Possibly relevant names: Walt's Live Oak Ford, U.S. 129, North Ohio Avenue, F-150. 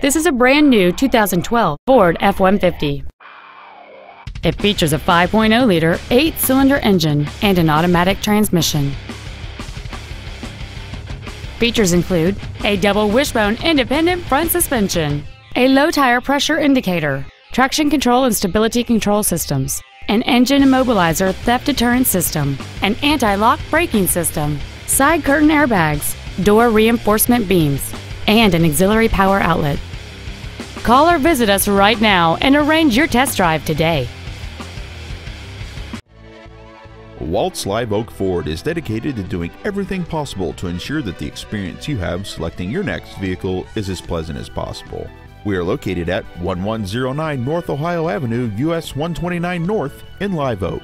This is a brand new 2012 Ford F-150. It features a 5.0-liter 8-cylinder engine and an automatic transmission. Features include a double wishbone independent front suspension, a low tire pressure indicator, traction control and stability control systems, an engine immobilizer theft deterrent system, an anti-lock braking system, side curtain airbags, door reinforcement beams, and an auxiliary power outlet. Call or visit us right now and arrange your test drive today. Walt's Live Oak Ford is dedicated to doing everything possible to ensure that the experience you have selecting your next vehicle is as pleasant as possible. We are located at 1109 North Ohio Avenue, US 129 North in Live Oak.